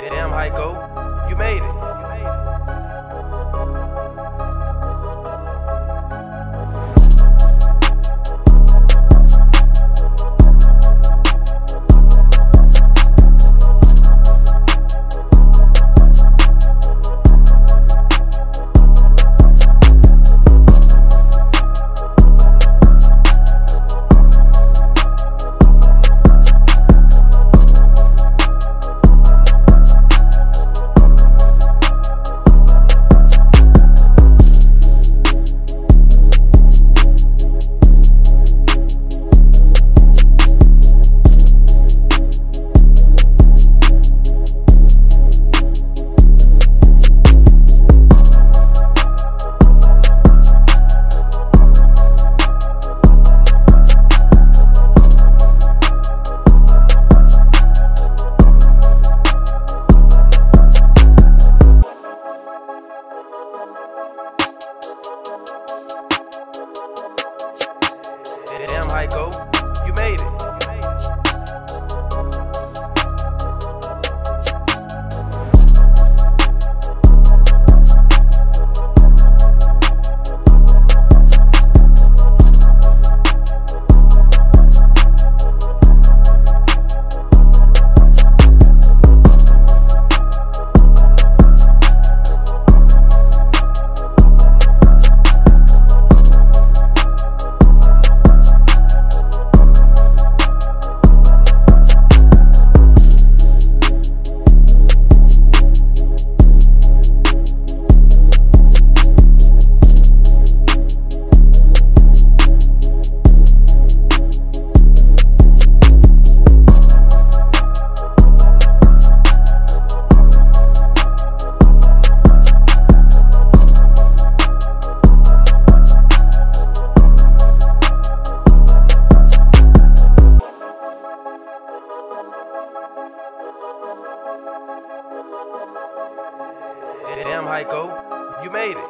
Damn, Haiko, you made it. Damn, Haiko, you made it. Damn, Haiko, you made it.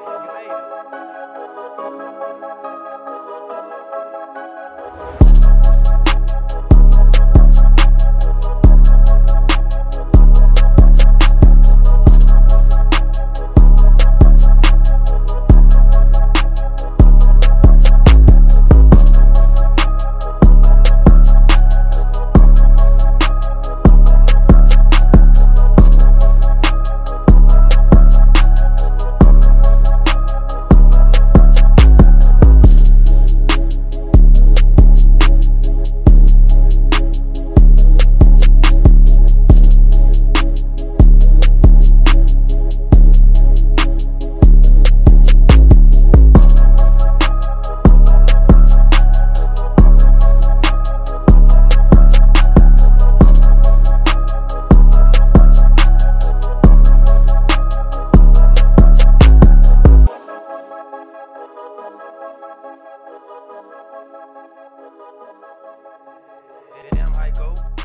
Damn, Haiko.